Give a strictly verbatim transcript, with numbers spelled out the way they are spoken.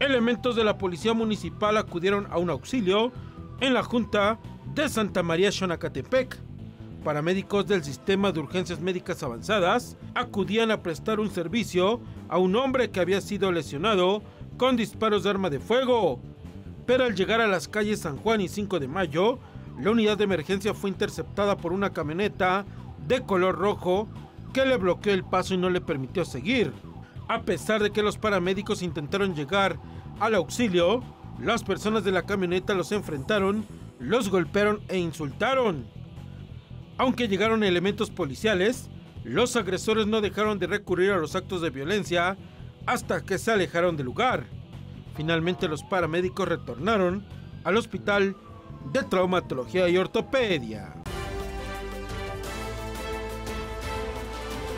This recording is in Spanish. Elementos de la Policía Municipal acudieron a un auxilio en la Junta de Santa María Xonacatepec. Paramédicos del Sistema de Urgencias Médicas Avanzadas acudían a prestar un servicio a un hombre que había sido lesionado con disparos de arma de fuego. Pero al llegar a las calles San Juan y cinco de mayo, la unidad de emergencia fue interceptada por una camioneta de color rojo que le bloqueó el paso y no le permitió seguir. A pesar de que los paramédicos intentaron llegar al auxilio, las personas de la camioneta los enfrentaron, los golpearon e insultaron. Aunque llegaron elementos policiales, los agresores no dejaron de recurrir a los actos de violencia hasta que se alejaron del lugar. Finalmente, los paramédicos retornaron al Hospital de Traumatología y Ortopedia.